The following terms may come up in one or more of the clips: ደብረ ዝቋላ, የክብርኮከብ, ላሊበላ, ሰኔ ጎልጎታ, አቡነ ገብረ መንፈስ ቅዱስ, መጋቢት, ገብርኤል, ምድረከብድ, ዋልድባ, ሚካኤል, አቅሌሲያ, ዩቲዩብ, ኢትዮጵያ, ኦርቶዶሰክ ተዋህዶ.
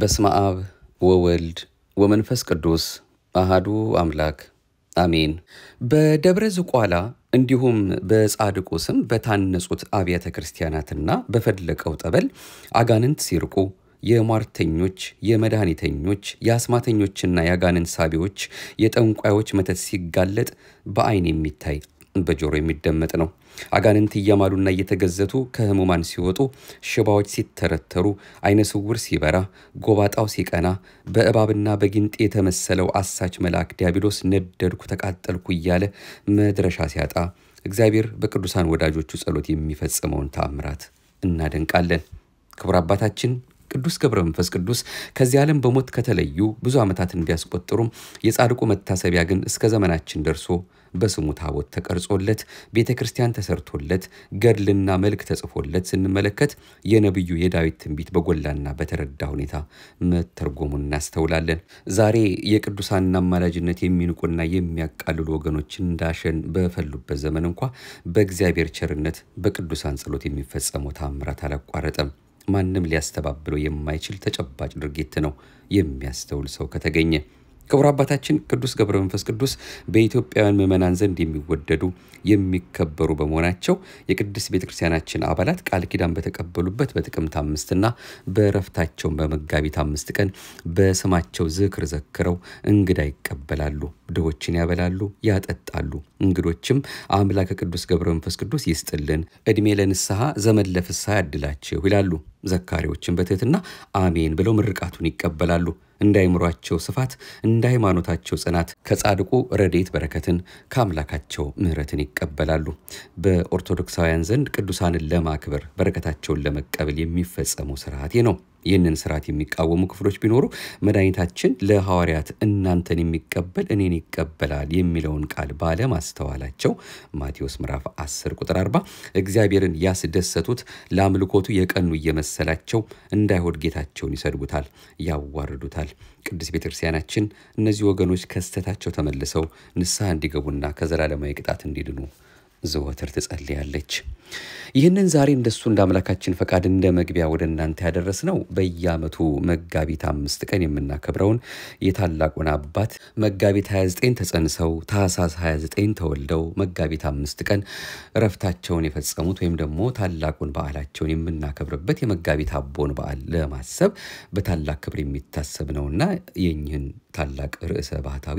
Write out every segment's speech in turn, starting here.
በስመ አብ ወወልድ ወመንፈስ ቅዱስ አሃዱ አምላክ አሜን። በደብረ ዝቋላ እንዲሁም በጻድቁ ስም በታነጹት አብያተ ክርስቲያናትና በፈለቀው ጠበል አጋንንት ሲርቁ የሟርተኞች የመድኃኒተኞች የአስማተኞችና ያጋንንት ሳቢዎች የጠንቋዮች መተት ሲጋለጥ በአይን የሚታይ በጆሮ የሚደመጥ ነው። አጋንንት ይያማሉና እየተገዘቱ ከህሙማን ሲወጡ ሽባዎች ሲተረተሩ አይነ ስውር ሲበራ ጎባጣው ሲቀና በእባብና በግንጤ የተመሰለው አሳች መልአክ ዲያብሎስ ነደድኩ ተቃጠልኩ ይያለ መድረሻ ሲያጣ እግዚአብሔር በቅዱሳን ወዳጆቹ ጸሎት የሚፈጽመውን ተአምራት እናደንቃለን። ክብር አባታችን ቅዱስ ገብረ መንፈስ ቅዱስ ከዚህ ዓለም በሞት ከተለዩ ብዙ አመታትን ቢያስቆጥሩም የጻድቁ መታሰቢያ ግን እስከ ዘመናችን ደርሶ በስሙ ታቦት ተቀርጾለት ቤተክርስቲያን ተሰርቶለት ገድልና መልክ ተጽፎለት ስንመለከት የነብዩ የዳዊት ትንቢት በጎላና በተረዳ ሁኔታ መተርጎሙን እናስተውላለን። ዛሬ የቅዱሳን አማላጅነት የሚንቁና የሚያቃልሉ ወገኖች እንዳሸን በፈሉበት ዘመን እንኳ በእግዚአብሔር ቸርነት በቅዱሳን ጸሎት የሚፈጸመው ተአምራት አላቋረጠም። ማንንም ሊያስተባብለው የማይችል ተጨባጭ ድርጊት ነው የሚያስተውል ሰው ከተገኘ። ክቡር አባታችን ቅዱስ ገብረ መንፈስ ቅዱስ በኢትዮጵያውያን መመናን ዘንድ የሚወደዱ የሚከበሩ በመሆናቸው የቅድስት ቤተክርስቲያናችን አባላት ቃል ኪዳን በተቀበሉበት በጥቅምት 5 እና በረፍታቸው በመጋቢት 5 ቀን በስማቸው ዝክር ዘክረው እንግዳ ይቀበላሉ፣ ድሆችን ያበላሉ ያጠጣሉ። እንግዶችም አምላከ ቅዱስ ገብረ መንፈስ ቅዱስ ይስጥልን እድሜ ለንስሐ ዘመን ለፍስሐ ያድላችሁ ይላሉ። ዘካሪዎችን በትህትና አሜን ብለው ምርቃቱን ይቀበላሉ። እንዳይምሯቸው ስፋት እንዳይማኖታቸው ጽናት ከጻድቁ ረዴት በረከትን ከአምላካቸው ምህረትን ይቀበላሉ። በኦርቶዶክሳውያን ዘንድ ቅዱሳንን ለማክበር በረከታቸውን ለመቀበል የሚፈጸመው ሥርዓት ነው። ይህንን ሥርዓት የሚቃወሙ ክፍሎች ቢኖሩ መድኃኒታችን ለሐዋርያት እናንተን የሚቀበል እኔን ይቀበላል የሚለውን ቃል ባለ ማስተዋላቸው ማቴዎስ ምዕራፍ 10 ቁጥር 40 እግዚአብሔርን ያስደሰቱት ለአምልኮቱ የቀኑ የመሰላቸው እንዳይሆድ ጌታቸውን ይሰድቡታል ያዋርዱታል። ቅድስት ቤተክርስቲያናችን እነዚህ ወገኖች ከስተታቸው ተመልሰው ንስሐ እንዲገቡና ከዘላለማዊ ቅጣት እንዲድኑ ዘወትር ተጸልያለች። ይህንን ዛሬ እንደሱ እንዳምላካችን ፈቃድ እንደመግቢያ ወደ እናንተ ያደረስነው በየአመቱ መጋቢት 5 ቀን የምናከብረውን የታላቁን አባት መጋቢት 29 ተጸንሰው ታህሳስ 29 ተወልደው መጋቢት 5 ቀን ረፍታቸውን የፈጸሙት ወይም ደግሞ ታላቁን በዓላቸውን የምናከብርበት የመጋቢት አቦን በዓል ለማሰብ በታላቅ ክብር የሚታሰብ ነውና የእኚህን ታላቅ ርዕሰ ባህታዊ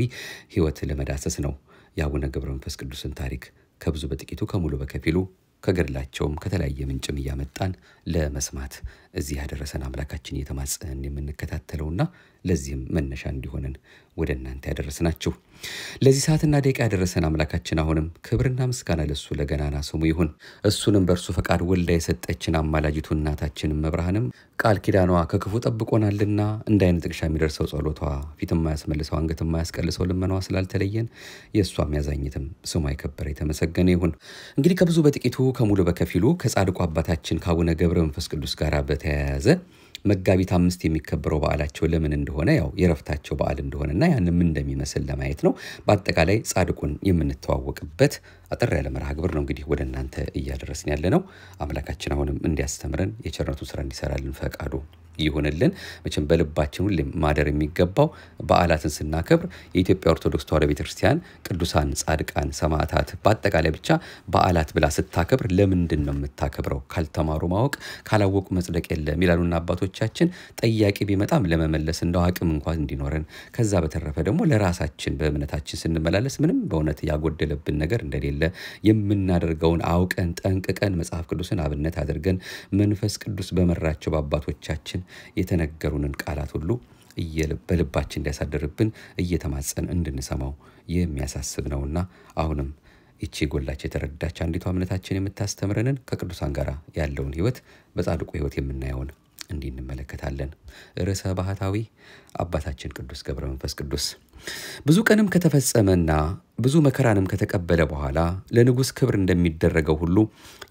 ህይወት ለመዳሰስ ነው። የአቡነ ገብረ መንፈስ ቅዱስን ታሪክ ከብዙ በጥቂቱ ከሙሉ በከፊሉ ከገድላቸውም ከተለያየ ምንጭም ያመጣን ለመስማት እዚህ ያደረሰን አምላካችን የተማጸን የምንከታተለውና ለዚህም መነሻ እንዲሆነን ወደ እናንተ ያደረስናችሁ ለዚህ ሰዓትና ደቂቃ ያደረሰን አምላካችን አሁንም ክብርና ምስጋና ለሱ ለገናና ስሙ ይሁን። እሱንም በርሱ ፈቃድ ወልዳ የሰጠችን አማላጅቱ እናታችን መብራሃንም ቃል ኪዳኗ ከክፉ ጠብቆናልና እንደ አይነ ጥቅሻ የሚደርሰው ጸሎቷ ፊትም ማያስመልሰው አንገትም ማያስቀልሰው ልመናዋ ስላልተለየን የሷም ያዛኝትም ስሙ ይከበር የተመሰገነ ይሁን። እንግዲህ ከብዙ በጥቂቱ ከሙሉ በከፊሉ ከጻድቁ አባታችን ካቡነ ገብረ መንፈስ ቅዱስ ጋር በተያያዘ መጋቢት 5 የሚከበረው በዓላቸው ለምን እንደሆነ ያው የረፍታቸው በዓል እንደሆነና ያንንም እንደሚመስል ለማየት ነው። በአጠቃላይ ጻድቁን የምንተዋወቅበት አጥራ ያለ መርሃ ግብር ነው እንግዲህ ወደ እናንተ እያደረስን ያለ ነው። አምላካችን አሁንም እንዲያስተምረን የቸርነቱ ስራ እንዲሰራልን ፈቃዱ ይሁንልን። መቼም በልባችን ሁሉ ማደር የሚገባው በዓላትን ስናከብር የኢትዮጵያ ኦርቶዶክስ ተዋሕዶ ቤተክርስቲያን ቅዱሳን ጻድቃን ሰማዕታት በአጠቃላይ ብቻ በዓላት ብላ ስታከብር ለምንድን ነው መታከብረው? ካልተማሩ ማወቅ ካላወቁ መጽደቅ የለም ይላሉና አባቶቻችን ጠያቂ ቢመጣም ለመመለስ እንደው አቅም እንኳን እንዲኖረን ከዛ በተረፈ ደግሞ ለራሳችን በእምነታችን ስንመላለስ ምንም በእውነት ያጎደለብን ነገር እንደሌለ የምናደርገውን አውቀን ጠንቅቀን መጽሐፍ ቅዱስን አብነት አድርገን መንፈስ ቅዱስ በመራቸው አባቶቻችን የተነገሩንን ቃላት ሁሉ በልባችን እንዲያሳድርብን እየተማጸን እንድንሰማው የሚያሳስብ ነውና አሁንም እቺ ጎላች የተረዳች አንዲቷ እምነታችን የምታስተምረንን ከቅዱሳን ጋራ ያለውን ህይወት በጻድቁ ህይወት የምናየውን እንዲንመለከታለን። ርዕሰ ባህታዊ አባታችን ቅዱስ ገብረ መንፈስ ቅዱስ ብዙ ቀንም ከተፈጸመና ብዙ መከራንም ከተቀበለ በኋላ ለንጉስ ክብር እንደሚደረገው ሁሉ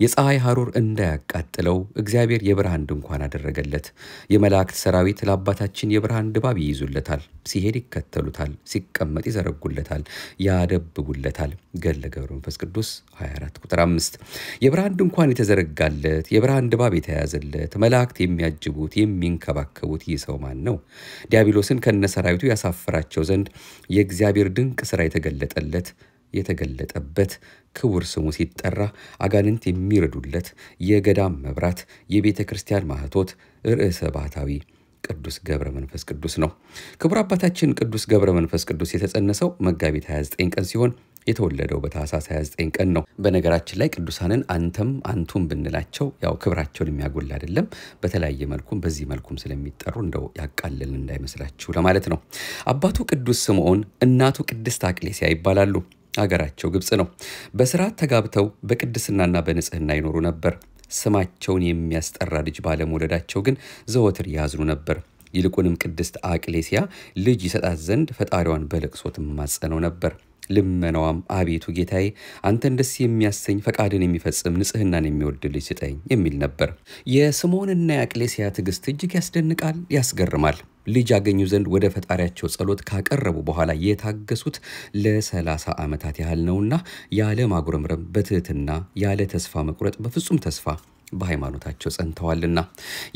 የፀሐይ ሐሩር እንዳያቃጥለው እግዚአብሔር የብርሃን ድንኳን አደረገለት የመላእክት ሰራዊት ለአባታችን የብርሃን ድባብ ይይዙለታል ሲሄድ ይከተሉታል ሲቀመጥ ይዘረጉለታል ያደብቡለታል ገድለ ገብረ መንፈስ ቅዱስ 24:5 የብርሃን ድንኳን የተዘረጋለት የብርሃን ድባብ የተያዘለት መላእክት የሚያጅቡት የሚንከባከቡት ይሰው ማን ነው ዲያብሎስን ከነሰራዊቱ ያሳፈራቸው ዘንድ የእግዚአብሔር ድንቅ ሥራ የተገለጠለት የተገለጠበት ክቡር ስሙ ሲጠራ አጋንንት የሚረዱለት የገዳም መብራት የቤተክርስቲያን ማህቶት ርዕሰ ባታዊ ቅዱስ ገብረ መንፈስ ቅዱስ ነው ክቡር አባታችን ቅዱስ ገብረ መንፈስ ቅዱስ የተጸነሰው መጋቢት 29 ቀን ሲሆን የተወለደው በታህሳስ 29 ቀን ነው በነገራችን ላይ ቅዱሳንን አንተም አንቱም ብንላቸው ያው ክብራቸውን የሚያጎል አይደለም በተለያየ መልኩም በዚህ መልኩም ስለሚጠሩ እንደው ያቃለልን እንዳይመስላችሁ ለማለት ነው አባቱ ቅዱስ ስምዖን እናቱ ቅድስት አቅሌሲያ ይባላሉ አገራቸው ግብጽ ነው በስራት ተጋብተው በቅድስናና በንጽህና ይኖሩ ነበር ስማቸውን የሚያስጠራ ልጅ ባለመወለዳቸው ግን ዘወትር ያዝኑ ነበር ይልቁንም ቅድስት አቅሌሲያ ልጅ ይሰጣት ዘንድ ፈጣሪዋን በለቅሶት ማጽነው ነበር ልመናዋም አቤቱ ጌታዬ አንተን ደስ የሚያሰኝ ፈቃድን የሚፈጽም ንጽህናን የሚወድ ልጅ ስጠኝ የሚል ነበር የስምዖንና የአቅሌሲያ ትግስት እጅግ ያስደንቃል ያስገርማል ልጅ ያገኙ ዘንድ ወደ ፈጣሪያቸው ጸሎት ካቀረቡ በኋላ የታገሱት ለ30 ዓመታት ያህል ነውና ያለ ማጉረምረም በትህትና ያለ ተስፋ መቁረጥ በፍጹም ተስፋ በሃይማኖታቸው ጸንተዋልና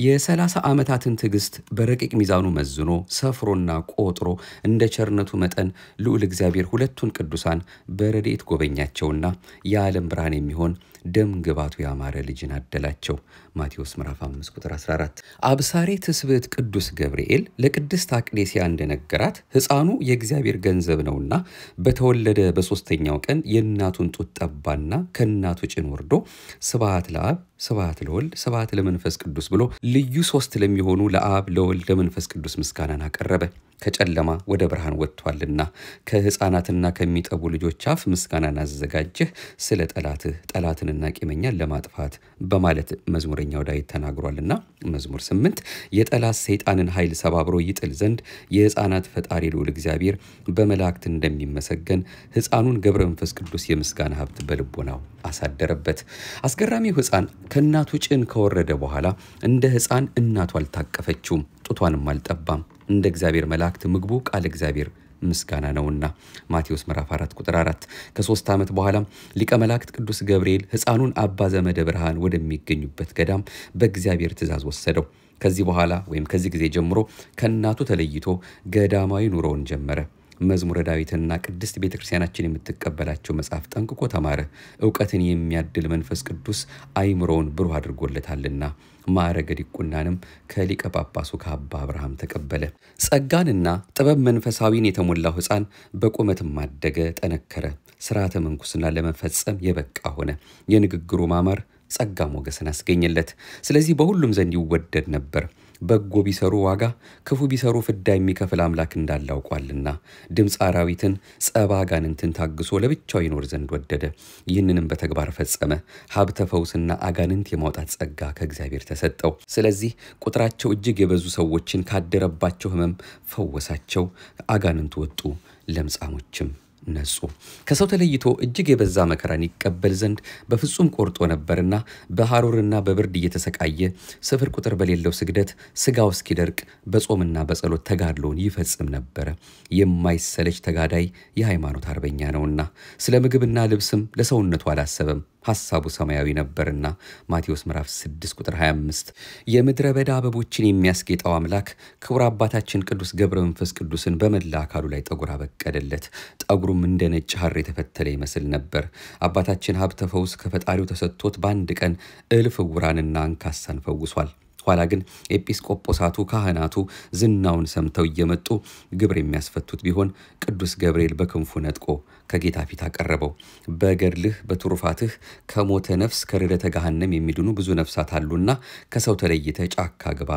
የ30 ዓመታትን ትግስት በረቂቅ ሚዛኑ መዝኖ ሰፍሮና ቆጥሮ እንደ ቸርነቱ መጠን ልዑል እግዚአብሔር ሁለቱን ቅዱሳን በረድኤት ጎበኛቸውና የዓለም ብርሃን የሚሆን ደም ግባቱ ያማረ ልጅን አደላቸው ማቴዎስ ምዕራፍ 5:14 አብሳሬ ተስብት ቅዱስ ገብርኤል ለቅድስት አቅሌሲያ እንደነገራት ሕፃኑ የእግዚአብሔር ገንዘብ ነውና በተወለደ በሶስተኛው ቀን የእናቱን ጡት ጠባና ከእናቱ ጭን ወርዶ ስብሐት ለአብ ስብሐት ለወልድ ስብሐት ለመንፈስ ቅዱስ ብሎ ልዩ ሶስት ለሚሆኑ ለአብ ለወልድ ለመንፈስ ቅዱስ ምስጋናን አቀረበ ከጨለማ ወደ ብርሃን ወጥቷልና ከሕፃናትና ከሚጠቡ ልጆች አፍ ምስጋናን አዘጋጀህ ስለ ጠላትንና ቂመኛን ለማጥፋት በማለት መዝሙረኛው ዳዊት ተናግሯልና መዝሙር 8 የጠላት ሰይጣንን ኃይል ሰባብሮ ይጥል ዘንድ የሕፃናት ፈጣሪ ልዑል እግዚአብሔር በመላእክት እንደሚመሰገን ሕፃኑን ገብረ መንፈስ ቅዱስ የምስጋና ሀብት በልቦናው አሳደረበት አስገራሚው ሕፃን ከናቱ ጭን ከወረደ በኋላ እንደ ሕፃን እናቱ አልታቀፈችውም ጡቷንም አልጠባም እንደ እግዚአብሔር መላእክት ምግቡ ቃል እግዚአብሔር ምስጋና ነውና ማቴዎስ ምዕራፍ 4:4 ከ3 ዓመት በኋላ ሊቀ መላእክት ቅዱስ ገብርኤል ሕፃኑን አባ ዘመደ ብርሃን ወደሚገኙበት ገዳም በእግዚአብሔር ትእዛዝ ወሰደው ከዚህ በኋላ ወይም ከዚህ ጊዜ ጀምሮ ከናቱ ተለይቶ ገዳማዊ ኑሮውን ጀመረ መዝሙረ ዳዊትና ቅድስት ቤተክርስቲያናችን የምትቀበላቸው መጻፍ ጠንቅቆ ተማረ ዕውቀትን የሚያድል መንፈስ ቅዱስ አይምሮውን ብሩህ አድርጎለታልና ማረገ ዲቁናንም ከሊቀ ጳጳሱ ከአባ አብርሃም ተቀበለ ጸጋንና ጥበብ መንፈሳዊን የተሞላው ሕፃን በቆመትም ማደገ ተነከረ ስራተ መንኩስና ለመፈጸም የበቃ ሆነ የንግግሩ ማማር ጸጋ ሞገስን አስገኘለት ስለዚህ በሁሉም ዘንድ ይወደድ ነበር በጎ ቢሰሩ ዋጋ ክፉ ቢሰሩ ፍዳ የሚከፍል አምላክ እንዳላውቋልና ድምጽ አራዊትን ጸባጋንንትን ታግሶ ለብቻው ይኖር ዘንድ ወደደ ይህንንም በተግባር ፈጸመ ሀብተ ፈውስና አጋንንት የማውጣት ጸጋ ከእግዚአብሔር ተሰጠው ስለዚህ ቁጥራቸው እጅግ የበዙ ሰዎችን ካደረባቸው ህመም ፈወሳቸው አጋንንት ወጡ ለምጻሞችም ነጹ ከሰው ተለይቶ እጅግ የበዛ መከራን ይቀበል ዘንድ በፍጹም ቆርጦ ነበርና በሐሩርና በብርድ እየተሰቃየ ስፍር ቁጥር በሌለው ስግደት ስጋው እስኪደርቅ በጾምና በጸሎት ተጋድሎን ይፈጽም ነበር የማይሰለች ተጋዳይ የሃይማኖት አርበኛ ነውና ስለ ምግብና ልብስም ለሰውነቱ አላሰበም ሐሳቡ ሰማያዊ ነበርና ማቴዎስ ምዕራፍ 6:25 የምድረ በዳ አበቦችን የሚያስጌጠው አምላክ ክቡር አባታችን ቅዱስ ገብረ መንፈስ ቅዱስን በመላ አካሉ ላይ ጠጉር አበቀለለት ጠጉሩም እንደ ነጭ ሐር የተፈተለ ይመስል ነበር አባታችን ሀብተ ፈውስ ከፈጣሪው ተሰጥቶት በአንድ ቀን እልፍ ዕውራንና አንካሳን ፈውሷል ኋላ ግን ኤጲስቆጶሳቱ ካህናቱ ዝናውን ሰምተው እየመጡ ግብር የሚያስፈቱት ቢሆን ቅዱስ ገብርኤል በክንፉ ነጥቆ ከጌታ ፊት አቀረበው በገድልህ በትሩፋትህ ከሞተ ነፍስ ከርደተ ገሃነም የሚድኑ ብዙ ነፍሳት አሉና ከሰው ተለይተ ጫካ ግባ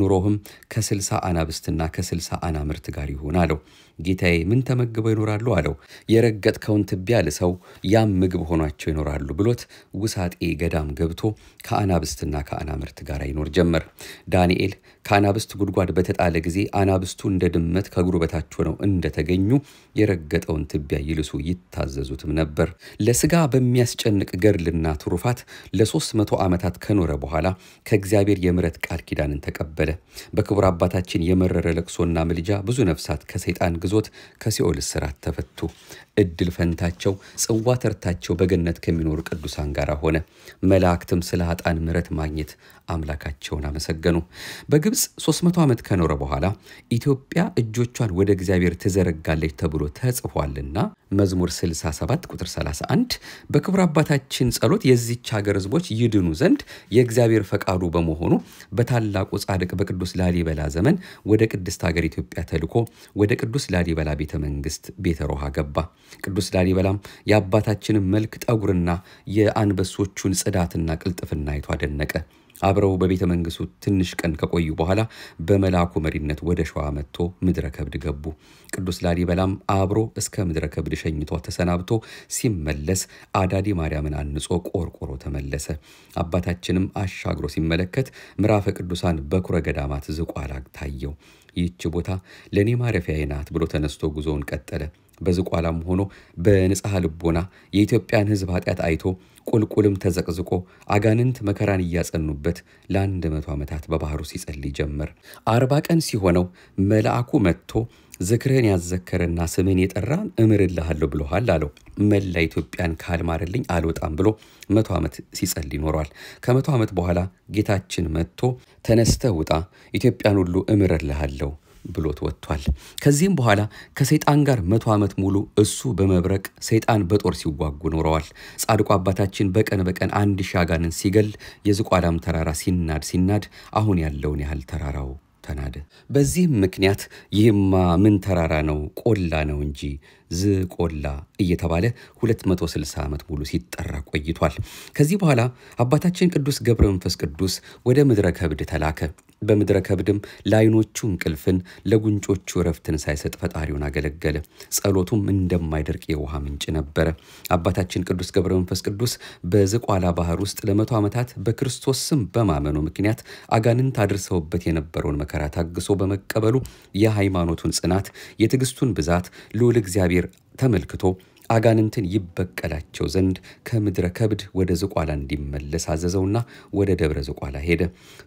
ኑሮህም ከ60 አናብስትና ከ60 አናምርት ጋር ይሁን አለው ጌታዬ ምን ተመግበው ይኖራሉ አለው የረገጥከውን ትቢያ ለሰው ያም ምግብ ሆኗቸው ይኖራሉ ብሎት ውሳጤ ገዳም ገብቶ ከአናብስትና ከአናምርት ጋር ይኖር ጀመረ ጭምር ዳንኤል ካናብስት ጉድጓድ በተጣለ ጊዜ አናብስቱ እንደድመት ከጉርበታቸው ነው እንደተገኙ የረገጠውን ትቢያ ይልሱ ይታዘዙትም ነበር ለስጋ በሚያስጨንቅ ገርልና ትሩፋት ለ300 ዓመታት ከኖረ በኋላ ከእግዚአብሔር የምረት ቃል ኪዳንን ተቀበለ በክብር አባታችን የመረረ ለቅሶና ምልጃ ብዙ ነፍሳት ከሰይጣን ግዞት ከሲኦል ስራት ተፈቱ እድል ፈንታቸው ጽዋ ተርታቸው በገነት ከሚኖር ቅዱሳን ጋር ሆነ መላእክትም ስለ ኃጣን ምረት ማግኔት አምላካቸውን አመሰገኑ በግብጽ 300 ዓመት ከኖረ በኋላ ኢትዮጵያ እጆቿን ወደ እግዚአብሔር ተዘረጋለች ተብሎ ተጽፏልና መዝሙር 67:31 በክብር አባታችን ጸሎት የዚች ሀገር ህዝቦች ይድኑ ዘንድ የእግዚአብሔር ፈቃዱ በመሆኑ በታላቁ ጻድቅ በቅዱስ ላሊበላ ዘመን ወደ ቅድስት ሀገር ኢትዮጵያ ተልኮ ወደ ቅዱስ ላሊበላ ቤተ መንግስት ቤተ ሮሃ ገባ ቅዱስ ላሊበላም ያባታችን መልክ ጠጉርና የአንበሶቹን ጽዳትና ቅልጥፍና አይቶ አደነቀ አብረው በቤተ መንግስቱ ትንሽ ቀን ከቆዩ በኋላ በመላኩ መሪነት ወደ ሸዋ መጥቶ ምድረከብድ ገቡ ቅዱስ ላሊበላም አብሮ እስከ ምድረከብድ ሸኝቶ ተሰናብቶ ሲመለስ አዳዲ ማርያምን አንጾ ቆርቆሮ ተመለሰ አባታችንም አሻግሮ ሲመለከት ምራፈ ቅዱሳን በኩረ ገዳማት ዝቋላግ ታየው ይህች ቦታ ለኔ ማረፊያዬ ናት ብሎ ተነስቶ ጉዞውን ቀጠለ በዝቋላም ሆኖ በንጽሐ ልቦና የኢትዮጵያን ህዝብ ኃጢያት አይቶ ቁልቁልም ተዘቅዝቆ አጋንንት መከራን ያጸኑበት ለ100 ዓመታት በባህሩ ሲጸልይ ጀመር 40 ቀን ሲሆነው መልአኩ መጥቶ ذكرني ያዘከረና ስሜን የጠራን እምርልሃለሁ ብለዋል አለው መላ ኢትዮጵያን ካልማረልኝ አልወጣም ብሎ 100 ዓመት ሲጸልይ ኖሯል ከ100 ዓመት በኋላ ጌታችን መጥቶ ተነስተህ ውጣ ኢትዮጵያን ሁሉ እምርልሃለሁ ብሎት ወጥቷል ከዚህም በኋላ ከሰይጣን ጋር 100 ዓመት ሙሉ እሱ በመብረቅ ሰይጣን በጦር ሲዋጉ ኖረዋል ጻድቁ አባታችን በቀን 1000 አጋንን ሲገል የዝቋላም ተራራ ሲናድ አሁን ያለውን ያህል ተራራው ተናደ በዚህ ምክንያት ይህማ ምን ተራራ ነው ቆላ ነው እንጂ ዝቆላ እየተባለ 260 ዓመት ሙሉ ሲጠራ ቆይቷል ከዚህ በኋላ አባታችን ቅዱስ ገብረ መንፈስ ቅዱስ ወደ ምድረከብድ ተላከ በመድረከብድም ላይኖቹን ቅልፍን ለጉንጮቹ ረፍትን ሳይሰጥ ፈጣሪውን አገለገለ ጸሎቱም እንደማይደርቅ የውሃ ምንጭ ነበር አባታችን ቅዱስ ገብረ መንፈስ ቅዱስ በዝቋላ ባህር ውስጥ ለ100 ዓመታት በክርስቶስ ስም በማመኑ ምክንያት አጋንንት አድርሰውበት የነበረውን መከራ ታግሶ በመቀበሉ የሃይማኖቱን ጽናት የትግስቱን ብዛት ልዑል እግዚአብሔር ተመልክቶ አጋንንትን ይበቀላቸው ዘንድ ከምድረከብድ ወደ ዝቋላ እንዲመለስ አዘዘውና ወደ ደብረ ዝቋላ ሄደ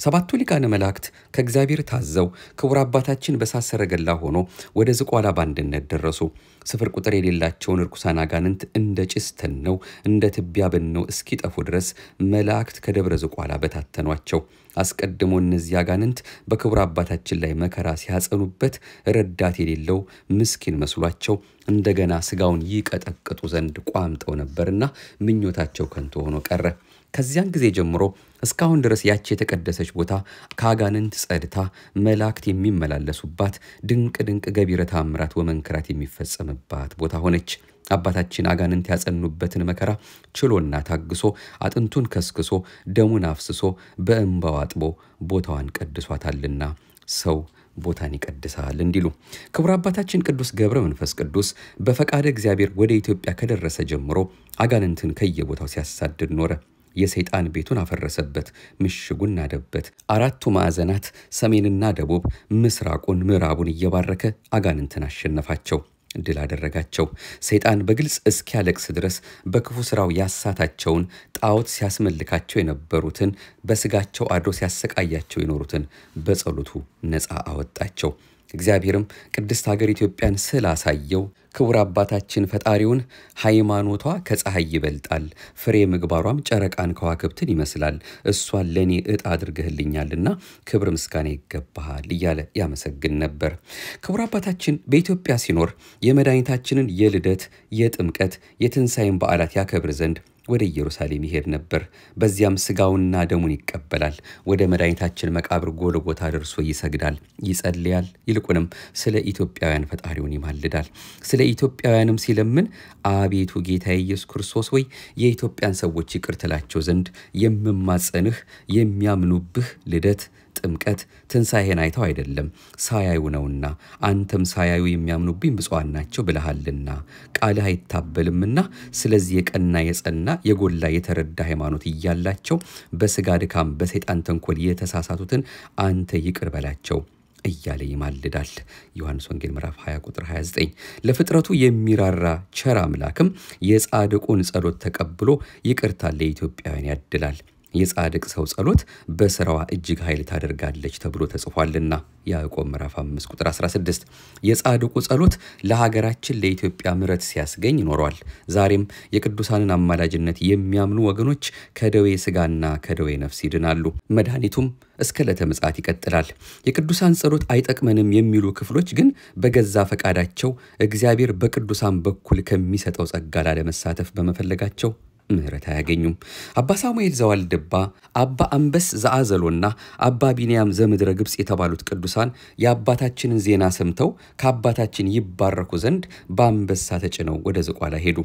ሰባቱ ሊቃነ መላእክት ከእግዚአብሔር ታዘው ክቡር አባታችን በሳሰረገላ ሆኖ ወደ ዝቋላ ባንድነት ደረሱ ስፍር ቁጥር የሌላቸውን ርኩሳን አጋንንት እንደ ጭስ ተነው እንደ ትቢያ በነው እስኪጠፉ ድረስ መላእክት ከደብረ ዝቋላ በታተኗቸው አስቀድሞ እነዚህ አጋንንት በክቡር አባታችን ላይ መከራ ሲያጸኑበት ረዳት የሌለው ምስኪን መስሏቸው እንደገና ስጋውን ይቀጠቅጡ ዘንድ ቋምጠው ነበርና ምኞታቸው ከንቱ ሆኖ ቀረ ከዚያን ጊዜ ጀምሮ እስካሁን ድረስ ያቺ የተቀደሰች ቦታ ካጋንንት ጸድታ መላእክት የሚመላለሱባት ድንቅ ገቢረ ተአምራት ወመንከራት የሚፈጸምባት ቦታ ሆነች አባታችን አጋንንት ያጸኑበትን መከራ ችሎና ታግሶ አጥንቱን ከስክሶ ደሙን አፍስሶ በእንባው አጥቦ ቦታውን ቀድሷታልና ሰው ቦታን ይቀድሳል እንዲሉ ክብር አባታችን ቅዱስ ገብረ መንፈስ ቅዱስ በፈቃደ እግዚአብሔር ወደ ኢትዮጵያ ከደረሰ ጀምሮ አጋንንትን ከየቦታው ሲያሳድድ ኖረ የሰይጣን ቤቱን አፈረሰበት ምሽጉን ናደበት አራቱ ማዕዘናት ሰሜንና ደቡብ ምስራቁን ምዕራቡን እየባረከ አጋንንትን አሸነፋቸው ድል አደረጋቸው ሰይጣን በግልጽ እስኪያለቅስ ድረስ በክፉ ስራው ያሳታቸውን ጣዖት ሲያስመልካቸው የነበሩትን በስጋቸው አድሮ ሲያሰቃያቸው የኖሩትን በጸሎቱ ነፃ አወጣቸው እግዚአብሔርም ቅድስት ሀገር ኢትዮጵያን ስላሳየው ክቡር አባታችን ፈጣሪውን ሃይማኖቷ ከፀሐይ ይበልጣል ፍሬ ምግባሯም ጨረቃን ከዋክብትን ይመስላል እሷን ለኔ እጣ አድርገህልኛልና ክብር ምስጋና ይገባሃል ይያለ ያመሰግን ነበር ክቡር አባታችን በኢትዮጵያ ሲኖር የመድኃኒታችንን የልደት የጥምቀት የትንሳኤን በዓላት ያከብር ዘንድ ወደ ኢየሩሳሌም ይሄድ ነበር በዚያም ስጋውንና ደሙን ይቀበላል ወደ መድኃኒታችን መቃብር ጎልጎታ ደርሶ ይሰግዳል ይጸልያል ይልቁንም ስለ ኢትዮጵያውያን ፈጣሪውን ይማልዳል ስለ ኢትዮጵያውያንም ሲለምን አቤቱ ጌታዬ ኢየሱስ ክርስቶስ ወይ የኢትዮጵያን ሰዎች ይቅር ትላቸው ዘንድ የምማጸንህ የሚያምኑብህ ልደት ጥምቀት ትንሳኤን አይተው አይደለም ሳያዩ ነውና አንተም ሳያዩ የሚያምኑብኝ ብፁዓን ናቸው ብለሃልና ቃልህ አይታበልምና ስለዚህ የቀና የጸና የጎላ የተረዳ ሃይማኖት ይያላቸው በስጋ ድካም በሰይጣን ተንኮል የተሳሳቱትን አንተ ይቅር በላቸው እያለ ይማልዳል ዮሐንስ ወንጌል ምዕራፍ 20 ቁጥር 29 ለፍጥረቱ የሚራራ ቸር አምላክም የጻድቁን ጸሎት ተቀብሎ ይቅርታል ለኢትዮጵያውያን ያድላል የጻድቅ ሰው ጸሎት በሥራዋ እጅግ ኃይል ታደርጋለች ተብሎ ተጽፏልና ያዕቆብ ምዕራፍ 5 ቁጥር 16 የጻድቁ ጸሎት ለሀገራችን ለኢትዮጵያ ምሕረት ሲያስገኝ ኖሯል ዛሬም የቅዱሳንን አማላጅነት የሚያምኑ ወገኖች ከደዌ ስጋና ከደዌ ነፍስ ይድናሉ መድኃኒቱም እስከለተ መጻት ይከተላል የቅዱሳን ጸሎት አይጠቅመንም የሚሉ ክፍሎች ግን በገዛ ፈቃዳቸው እግዚአብሔር በቅዱሳን በኩል ከሚሰጠው ጸጋ ላለመሳተፍ በመፈለጋቸው ምሕረት ያገኙም አባ ሳሙኤል ዘዋልድባ አባ አንበስ ዘአዘሎና አባ ቢንያም ዘምድረ ግብጽ የተባሉት ቅዱሳን ያባታችንን ዜና ሰምተው ካባታችን ይባረኩ ዘንድ ባንበሳ ተጭነው ወደ ዝቋላ ሄዱ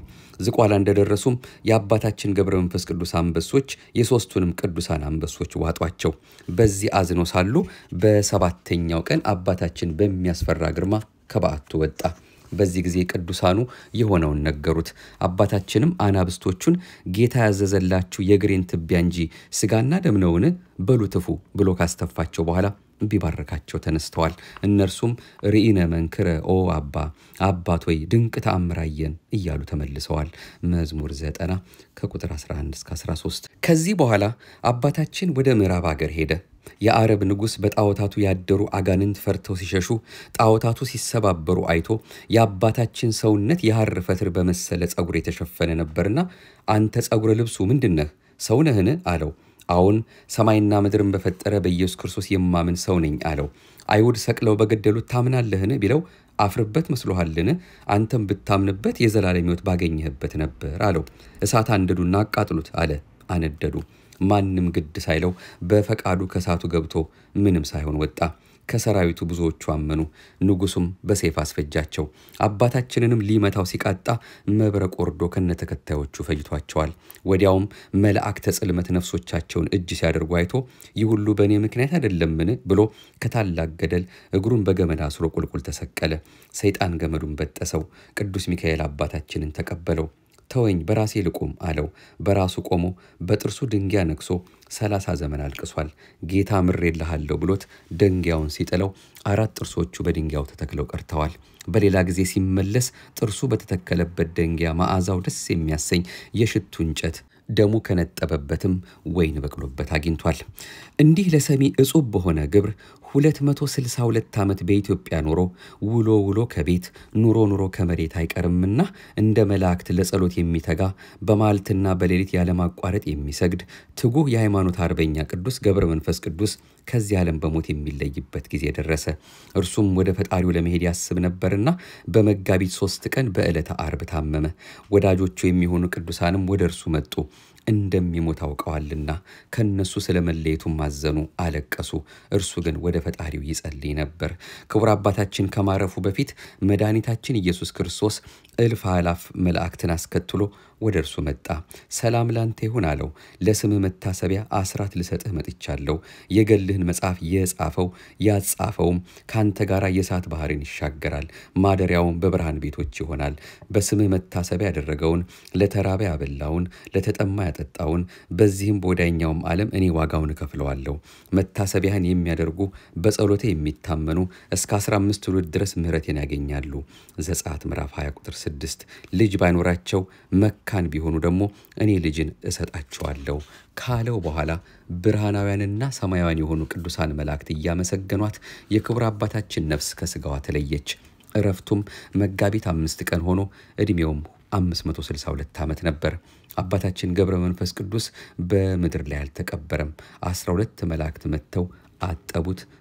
ዝቋላ እንደደረሱም ያባታችን ገብረ መንፈስ ቅዱስ አንበሶች የሶስቱንም ቅዱሳን አንበሶች ዋጧቸው በዚህ አዝኖ ሳሉ በሰባተኛው ቀን አባታችን በሚያስፈራ ግርማ ከበዓቱ ወጣ በዚህ ጊዜ ቅዱሳኑ የሆነውን ነገሩት አባታችንም አናብስቶቹን ጌታ ያዘዘላችሁ የግሬን ትቢያ እንጂ ስጋና ደም ነውን በሉትፉ ብሎ ካስተፋቸው በኋላ ቢባረካቸው ተነስተዋል እነርሱም ርኢነ መንከረ ኦ አባ አባቶይ ድንቅ ተአምራየን እያሉ ተመልሰዋል መዝሙር 90 ከቁጥር 11 እስከ 13 ከዚህ በኋላ አባታችን ወደ ምዕራብ ሀገር ሄደ የአረብ ንጉስ በጣዖታቱ ያደሩ አጋንንት ፈርተው ሲሸሹ ጣዖታቱ ሲሰባበሩ አይቶ ያባታችን ሰውነት ያህር ፈትር በመሰለ ጸጉር የተሸፈነ ነበርና አንተ ጸጉር ልብሱ ምንድነው ሰውነህን አለው አሁን ሰማይና ምድርን በፈጠረ በኢየሱስ ክርስቶስ የማምን ሰው ነኝ አለው አይሁድ ሰቅለው በገደሉት ታምናለህን ቢለው አፍርበት መስሎሃልን አንተም ብታምንበት የዘላለም ሕይወት ባገኘህበት ነበር አለው እሳት አንደዱና አቃጥሉት አለ አነደዱ ማንንም ግድ ሳይለው በፈቃዱ ከሳቱ ገብቶ ምንም ሳይሆን ወጣ ከሰራዊቱ ብዙዎቹ አመኑ ንጉሱም በሰይፍ አስፈጃቸው አባታችንንም ሊመታው ሲቃጣ መብረቅ ወርዶ ከነተከታዮቹ ፈጅቷቸዋል ወዲያውም መልአክ ተጽልመት ነፍሶቻቸውን እጅ ሲያደርጉ አይቶ ይሁሉ በእኔ ምክንያት አይደለምን ብሎ ከታላቅ ገደል እግሩን በገመድ አስሮ ቁልቁል ተሰቀለ ሰይጣን ገመዱን በጠሰው ቅዱስ ሚካኤል አባታችንን ተቀበለው ተወኝ በራሴ ልቁም አለው በራሱ ቆሞ በጥርሱ ድንጋይ ነክሶ 30 ዘመን አልቅሷል ጌታ ምሬልሃለሁ ብሎት ድንጋዩን ሲጥለው አራት ጥርሶቹ በድንጋዩ ተተክለው ቀርተዋል በሌላ ጊዜ ሲመለስ ጥርሱ በተተከለበት ድንጋይ ማዓዛው ደስ የሚያሰኝ የሽቱ እንጨት ደሙ ከነጠበበትም ወይን በቅሎበት አግኝቷል እንዲህ ለሰሚ እጹብ በሆነ ግብር 262 ዓመት በኢትዮጵያ ኖሮ ውሎ ከቤት ኑሮ ከመሬት አይቀርምና እንደ መላእክት ለጸሎት የሚተጋ በማልትና በሌሊት ያለማቋረጥ የሚሰግድ ትጉህ የሃይማኖት አርበኛ ቅዱስ ገብረ መንፈስ ቅዱስ ከዚህ ዓለም በሞት የሚለይበት ጊዜ ደረሰ እርሱም ወደ ፈጣሪው ለመሄድ ያስብ ነበርና በመጋቢት 3 ቀን በዕለተ ዓርብ ታመመ ወዳጆቹ የሚሆኑ ቅዱሳንም ወደ እርሱ መጡ እንደሚሞት አውቀዋልና ከነሱ ስለመለየቱም ማዘኑ አለቀሱ እርሱ ግን ወደ ፈጣሪው ይጸልይ ነበር ክቡር አባታችን ከማረፉ በፊት መድኃኒታችን ኢየሱስ ክርስቶስ እልፍ አላፍ መላእክትን አስከትሎ ወደ እርሱ መጣ ሰላም ላንተ ይሁን አለው ለስም መታሰቢያ አስራት ልሰጥህ መጥቻለሁ የገልህን መጽሐፍ የጻፈው ያጻፈውም ካንተ ጋራ የሳት ባህርን ይሻገራል ማደሪያው በብርሃን ቤቶች ይሆናል በስም መታሰቢያ ያደረገውን ለተራበ ያበላውን ለተጠማ ያጠጣውን በዚህም ቦዳኛውም ዓለም እኔ ዋጋውን ከፍለዋለሁ መታሰቢያን የሚያደርጉ በጸሎት የሚታመኑ እስከ 15 ትውልድ ድረስ ምሕረትን ያገኛሉ ዘጸአት ምዕራፍ 20 ቁጥር 6 ልጅ ባይኖራቸው ካን ቢሆኑ ደግሞ እኔ ልጅን እሰጣቸዋለሁ ካለው በኋላ ብርሃናውያንና ሰማያውያን የሆኑ ቅዱሳን መላእክት ያመሰገኗት የክብር አባታችን ነፍስ ከስጋዋ ተለየች እረፍቱም መጋቢት 5 ቀን ሆኖ እድሜውም 562 ዓመት ነበር አባታችን ገብረ መንፈስ ቅዱስ በመድር ላይ አልተቀበረም 12 መላእክት መተው አጠቡት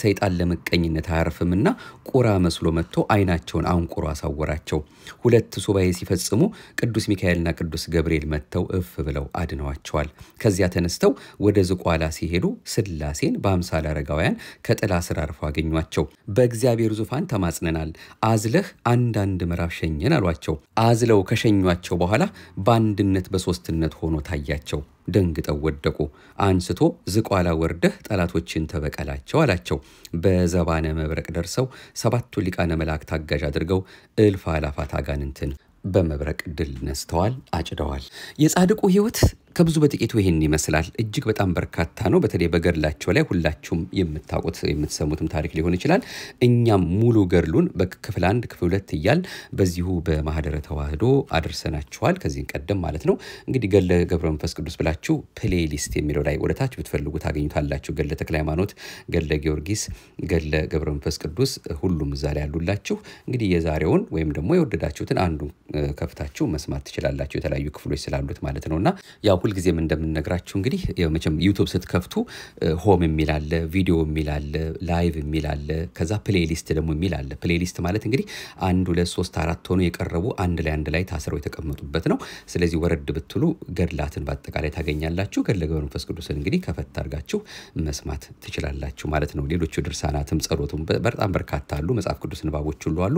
ሰይጣን ለምቀኝነት አያርፍምና ቁራ መስሎ መጥቶ አይናቸውን አንቁሮ አሳወራቸው ሁለት ሱባኤ ሲፈጽሙ ቅዱስ ሚካኤልና ቅዱስ ገብርኤል መጥተው እፍ ብለው አድነዋቸዋል ከዚያ ተነስተው ወደ ዝቋላ ሲሄዱ ስላሴን በአምሳለ አረጋውያን ከጥላ ስር አርፈው አገኙዋቸው በእግዚአብሔር ዙፋን ተማጽነናል አዝለህ አንድ አንድ ምዕራፍ ሸኘን አሏቸው አዝለው ከሸኙዋቸው በኋላ ባንድነት በሶስትነት ሆኖ ታያቸው ደንግጠው ወደቁ አንስቶ ዝቋላ ወርደህ ጣላቶችን ተበቀላቸው አላቸው በዘባነ መብረቅ ደርሰው ሰባቱ ሊቃነ መላእክት አጋዥ አድርገው እልፍ አላፋት አጋንንትን በመብረቅ ድል ነስተዋል አጭደዋል የጻድቁ ህይወት ከብዙ በጥቂቱ ይሄን ይመስላል እጅግ በጣም በርካታ ነው በተለይ በገርላቸው ላይ ሁላችሁም የምታውቁት የምትሰሙትም ታሪክ ሊሆን ይችላል እኛም ሙሉ ገርሉን በክፍል 1 ክፍል 2 ይያል በዚሁ በማህደረ ተዋህዶ አድርሰናችኋል ከዚህን ቀደም ማለት ነው እንግዲህ ገለ ገብረ መንፈስ ቅዱስ ብላችሁ ፕሌሊስት የሚለው ላይ ወደታች ብትፈልጉት አገኙታላችሁ ገለ ተክለ ሃይማኖት ገለ ጊዮርጊስ ገለ ገብረ መንፈስ ቅዱስ ሁሉም ዛሬ ያሉላችሁ እንግዲህ የዛሬውን ወይም ደግሞ የወደዳችሁትን አንዱ ከፍታችሁ መስማት ትችላላችሁ የተለያዩ ክፍሎች ስላሉት ማለት ነውና ያው ሁሉ ጊዜም እንደምንነግራችሁ እንግዲህ የመቸም ዩቲዩብ ስትከፍቱ ሆም የሚል አለ ቪዲዮ የሚል አለ ላይቭ የሚል አለ ከዛ ፕሌሊስት ደግሞ የሚል አለ ፕሌሊስት ማለት እንግዲህ 1 2 3 4 ሆኖ የቀረቡ አንድ ላይ ታስረው የተቀመጡበት ነው ስለዚህ ወረድ ብትሉ ገድላትን በአጠቃላይ ታገኛላችሁ ገድለ ገብረ መንፈስ ቅዱስን እንግዲህ ከፈታርጋችሁ መስማት ትችላላችሁ ማለት ነው ሌሎቹ ድርሳናትም ጸሎቱም በጣም በርካታ አሉ መጽሐፍ ቅዱስን ባቦች ሁሉ አሉ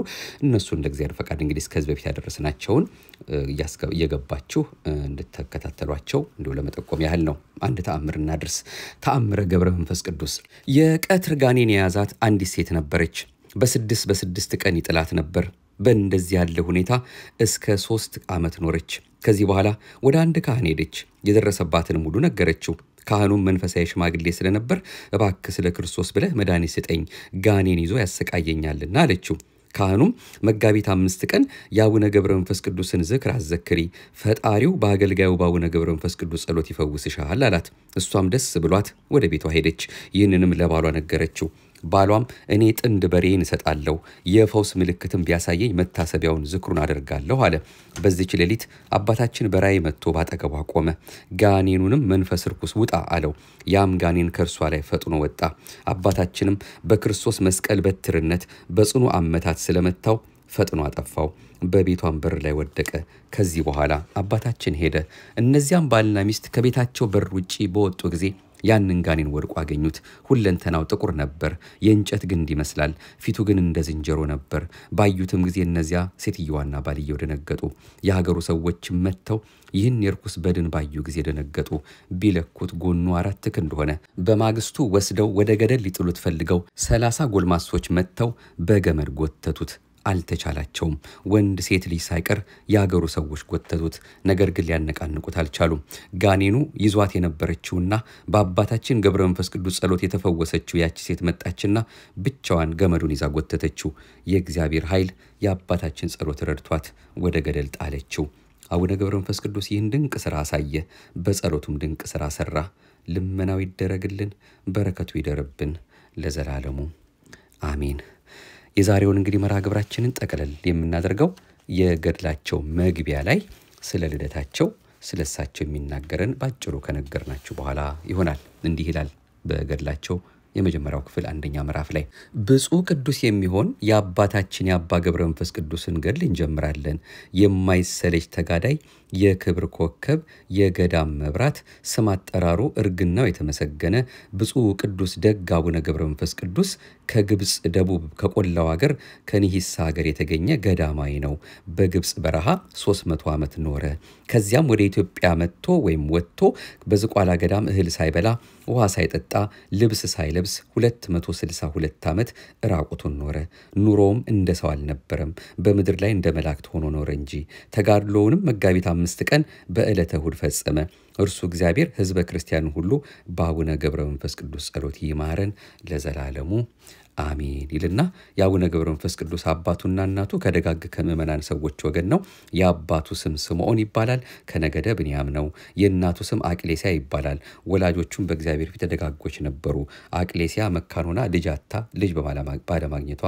እነሱ እንደ እግዚአብሔር ፈቃድ እንግዲህ ከዚህ በፊት ያደረሰናቸውን ያስገባችሁ እንድትከታተሏቸው እንደው ለመጠቆም ያህል ነው አንድ ተአምርና ድርስ ተአምረ ገብረ መንፈስ ቅዱስ የቀትር ጋኔን ያዛት አንድ ሴት ነበረች በ6 ቀን ይጥላት ነበር በእንደዚህ ያለ ሁኔታ እስከ 3 ዓመት ኖረች ከዚህ በኋላ ወደ አንድ ካህን ሄደች የደረሰባትን ሙሉ ነገረችው ካህኑም መንፈሳዊ ሽማግሌ ስለነበር እባክህ ስለ ክርስቶስ ብለህ መድኃኒት ስጠኝ ጋኔን ይዞ ያሰቃየኛልና አለችው ካህኑም መጋቢት 5 ቀን ያቡነ ገብረ መንፈስ ቅዱስን ዝክር አዘክሪ ፈጣሪው በአገልጋዩ ባቡነ ገብረ መንፈስ ቅዱስ ጸሎት ይፈውስሻል አላት እሷም ደስ ብሏት ወደ ቤቷ ሄደች ይህንንም ለባሏ ነገረችው ባሏም እኔ ጥንድ በሬን ሰጣለሁ የፈውስ ምልክትም ቢያሳየኝ መታሰቢያውን ዝክሩን አደርጋለሁ አለ በዚህ ሌሊት አባታችን በራይ መጥቶ ባጠገቧ ቆመ ጋኔኑንም መንፈስ ርኩስ ውጣ አለው ያም ጋኔን ከርሷ ላይ ፈጥኖ ወጣ አባታችንም በክርስቶስ መስቀል በትርነት በጽኑ አመታት ስለመታው ፈጥኖ አጠፋው በቤቷን በር ላይ ወደቀ ከዚህ በኋላ አባታችን ሄደ እነዚያም ባልና ሚስት ከቤታቸው በር ውጪ በወጡ ጊዜ ያንን ጋኔን ወርቆ አገኙት ሁለንተናው ጥቁር ነበር የእንጨት ግንድ ይመስላል ፊቱ ግን እንደ ዝንጀሮ ነበር ባዩትም ጊዜ እነዚያ ሴትየዋና ባልየው ደነገጡ የሀገሩ ሰዎች መተው ይህን የርኩስ በድን ባዩ ጊዜ ደነገጡ ቢለኩት ጎኑ 4 ክንድ ሆነ በማግስቱ ወስደው ወደ ገደል ሊጥሉት ፈልገው 30 ጎልማሶች መተው በገመድ ጎተቱት አልተቻላቸውም ወንድ ሴት ልጅ ሳይቀር ያገሩ ሰዎች ጎተቱት ነገር ግን ሊያነቃንቁት አልቻሉም ጋኔኑ ይዟት የነበረችውና በአባታችን ገብረ መንፈስ ቅዱስ ጸሎት የተፈወሰችው ያቺ ሴት መጣችና ብቻዋን ገመዱን ይዛ ጎተተችው የእግዚአብሔር ኃይል ያባታችን ጸሎት ረድቷት ወደ ገደል ጣለችው አቡነ ገብረ መንፈስ ቅዱስ ይህን ድንቅ ሥራ አሳየ በጸሎቱም ድንቅ ሥራ ሰራ ልመናው ይደረግልን በረከቱ ይደርብን ለዘላለሙ አሜን የዛሬውን እንግዲህ መራግብራችንን ጠቅለል የምናደርገው የገድላቸው መግቢያ ላይ ስለ ልደታቸው ስለሳቸው የሚናገረን ባጭሩ ከነገርናችሁ በኋላ ይሆናል እንዲህ ይላል በገድላቸው የመጀመሪያው ክፍል አንደኛ ምዕራፍ ላይ ብፁዕ ቅዱስ የሚሆን ያባታችን ያባ ገብረ መንፈስ ቅዱስን ገድል እንጀምራለን የማይሰለች ተጋዳይ የክብር ኮከብ የገዳም መብራት ስም አጠራሩ እርግናው የተመሰገነ ብፁዕ ቅዱስ ደግ አቡነ ገብረ መንፈስ ቅዱስ ከግብጽ ደቡብ ከቆላው ሀገር ከኒሂሳ ሀገር የተገኘ ገዳማዊ ነው በግብጽ በረሃ 300 ዓመት ኖረ ከዚያም ወደ ኢትዮጵያ መጥቶ ወይም ወጥቶ በዝቋላ ገዳም እህል ሳይበላ ውሃ ሳይጠጣ ልብስ ሳይለብስ 262 ዓመት ራቁቱን ኖረ ኑሮም እንደሰው አልነበረም በመድር ላይ እንደ መላእክት ሆኖ ኖረ እንጂ ተጋድሎውንም መጋቢት 5 ቀን በእለተ እሁድ ፈጸመ እርሱ እግዚአብሔር ህዝበ ክርስቲያኑ ሁሉ በአቡነ ገብረ መንፈስ ቅዱስ ጸሎት ይማረን ለዘላለሙ አሜን ይልና ያቡነ ገብረ መንፈስ ቅዱስ አባቱና እናቱ ከደጋግ ከመመናን ሰዎች ወገን ነው ያባቱ ስም ስምዖን ይባላል ከነገደ ብንያም ነው የእናቱ ስም አቅሌሲያ ይባላል ወላጆቹም በእግዚአብሔር ፊት ደጋጎች ነበሩ አቅሌሲያ መካኖና ልጃታ ልጅ ባለማግኘቷ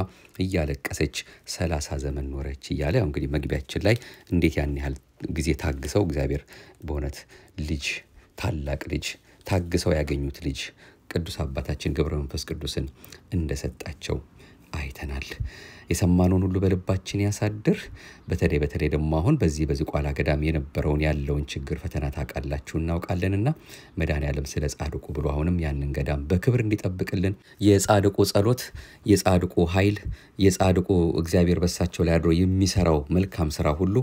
እያለቀሰች 30 ዘመን ኖረች ይያለ ያው እንግዲህ መግቢያችን ላይ እንዴት ያን ያህል ጊዜ ታግሰው እግዚአብሔር በእውነት ልጅ ታላቅ ልጅ ታግሰው ያገኙት ልጅ ቅዱስ አባታችን ገብረ መንፈስ ቅዱስን እንደሰጣቸው አይተናል የሰማነውን ሁሉ በልባችን ያሳድር በተለይ ደግሞ አሁን በዚህ ቋላ ገዳም የነበረውን ያለውን ችግር ፈተና ታቃላችሁ እናውቃለንና መድኃኔዓለም ስለ ጻድቁ ብሎ አሁንም ያንን ገዳም በክብር እንዲጠብቅልን የጻድቁ ጸሎት የጻድቁ ኃይል የጻድቁ እግዚአብሔር በሳቸው ላይ አድሮ የሚሰራው መልካም ስራ ሁሉ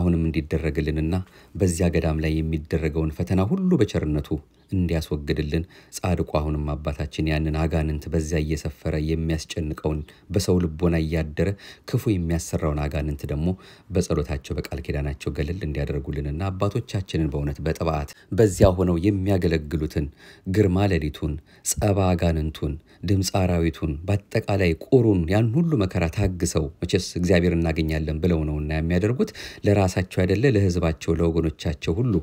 አሁንም እንዲደረግልንና በዚያ ገዳም ላይ የሚደረገውን ፈተና ሁሉ በቸርነቱ እንዲያስወግድልን ጻድቁ አሁንም አባታችን ያንን አጋንንት በዚያ እየሰፈረ የሚያስጨንቀውን በሰው ልቦና ያደረ ክፉ የሚያሰራውን አጋንንት ደግሞ በጸሎታቸው በቃል ኪዳናቸው ገለል እንዲያደርጉልንና አባቶቻችንን በእውነት በጥባት በዚያ ሆነው የሚያገለግሉትን ግርማ ለሊቱን ጸባ አጋንንቱን ድምጽ አራዊቱን በአጠቃላይ ቆሩን ያን ሁሉ መከራ ታግሰው ወቸስ እግዚአብሔር እናገኛለን ብለው ነውና የሚያደርጉት ለራሳቸው አይደለ ለህዝባቸው ለወገኖቻቸው ሁሉ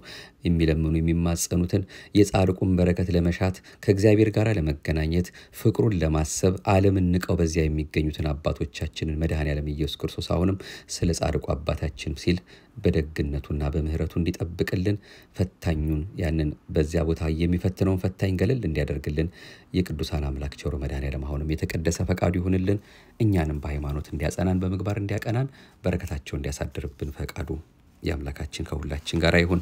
የሚለምኑ የሚማጸኑትን የጻድቁን በረከት ለመሻት ከእግዚአብሔር ጋር ለመገናኘት ፍቅሩን ለማሰብ ዓለምን ንቀው በዚያ የሚገኙትን አባቶቻችንን መድኃኔዓለም ኢየሱስ ክርስቶስ አሁንም ስለ ጻድቁ አባታችን ሲል በደግነቱና በምህረቱ እንዲጠብቅልን ፈታኙን ያንን በዚያ ቦታ የሚፈትነውን ፈታኝ ገለል እንዲያደርግልን የቅዱሳን አምላክ ቸሩ መድኃኔዓለም አሁንም የተቀደሰ ፈቃዱ ይሁንልን እኛንም በሃይማኖት እንዲያጸናን በመግባር እንዲያቀናን በረከታቸው እንዲያሳድርብን ፈቃዱ የአምላካችን ከሁላችን ጋር ይሁን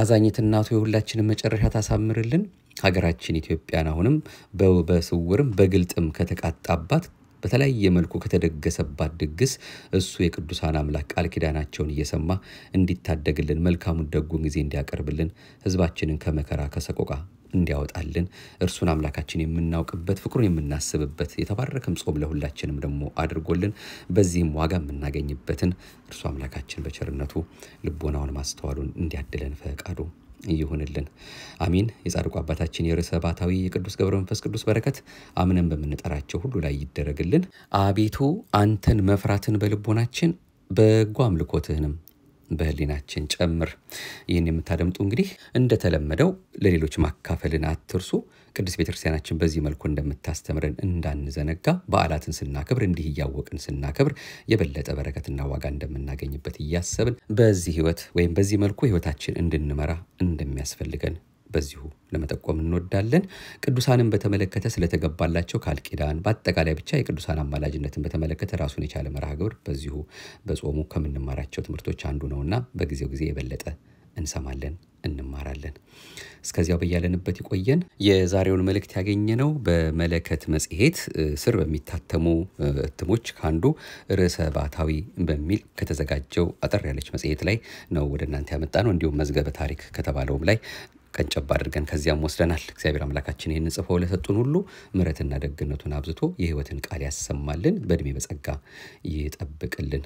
አዛኝት እናቱ የሁላችንን መጨረሻ ታሳምርልን ሀገራችን ኢትዮጵያን አሁንም በስውርም በግልጥም ከተቃጣባት በተለያየ መልኩ ከተደገሰባት ድግስ እሱ የቅዱሳን አምላክ ቃል ኪዳናቸውን እየሰማ እንዲታደግልን መልካሙን ደጉን ጊዜ እንዲያቀርብልን ህዝባችንን ከመከራ ከሰቆቃ እንዲያወጣልን እርሱን አምላካችን የምናውቅበት ፍቅሩን የምናስብበት የተባረከም ጾም ለሁላችንም ደግሞ አድርጎልን በዚህም ዋጋ የምናገኝበትን እርሱ አምላካችን በቸርነቱ ልቦናውን ማስተዋሉን እንዲያድለን ፈቃዱ ይሁንልን አሜን የጻድቁ አባታችን የርሰባታዊ የቅዱስ ገብረ መንፈስ ቅዱስ በረከት አምነን በመንጠራቸው ሁሉ ላይ ይደረግልን አቤቱ አንተን መፍራትን በልቦናችን በጎ አምልኮትህንም በህሊናችን ጨምር ይሄን የምታደምጡ እንግዲህ እንደተለመደው ለሌሎች ማካፈልን አትርሱ ቅዱስ ቤተክርስቲያናችን በዚህ መልኩ እንደምታስተምረን እንዳንዘነጋ በዓላትን ስናከብር እንዲህ ያወቅን ስናከብር የበለጠ በረከትና ዋጋ እንደምናገኝበት ያያሰብን በዚህ ህይወት ወይም በዚህ መልኩ ህይወታችን እንድንመራ እንደሚያስፈልገን በዚሁ ለመጠቆም እንወዳለን ቅዱሳንን በተመለከተ ስለተገባላቸው ቃል ኪዳን በአጠቃላይ ብቻ የቅዱሳን አማላጅነትን በተመለከተ ራሱን የቻለ መርሃ ግብር በዚሁ በጾሙ ከምንማራቸው ትምህርቶች አንዱ ነውና በጊዜው ጊዜ የበለጠ እንሰማለን እንማራለን እስከዚያው በእያለንበት ይቆየን የዛሬውን መልእክት ያገኘነው በመለከት መጽሔት ስር በሚታተሙ እትሞች ካንዱ ርሰባታዊ በሚል ከተዘጋጀው አጠር ያለች መጽሔት ላይ ነው ወደናንተ ያመጣነው እንዲሁም መዝገበ ታሪክ ከተባለው ላይ ቀንጨባ አድርገን ከዚያም ወስደናል እግዚአብሔር አምላካችን ይህን ጽፎ ለሰጡን ሁሉ ምሕረትና ደግነቱን አብዝቶ የህይወትን ቃል ያሰማልን በእድሜ በጸጋ ይጠብቅልን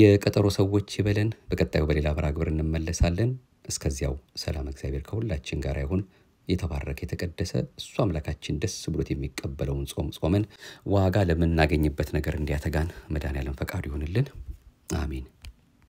የቀጠሮ ሰዎች ይበለን በቀጣዩ በሌላ መርሃ ግብር እንመለሳለን እስከዚያው ሰላም እግዚአብሔር ከሁላችን ጋር ይሁን የተባረከ የተቀደሰ እሱ አምላካችን ደስ ብሎት የሚቀበለውን ጾም ጾመን ዋጋ ለምናገኝበት ነገር እንዲያተጋን መድኃኔዓለም ፈቃዱ ይሁንልን አሜን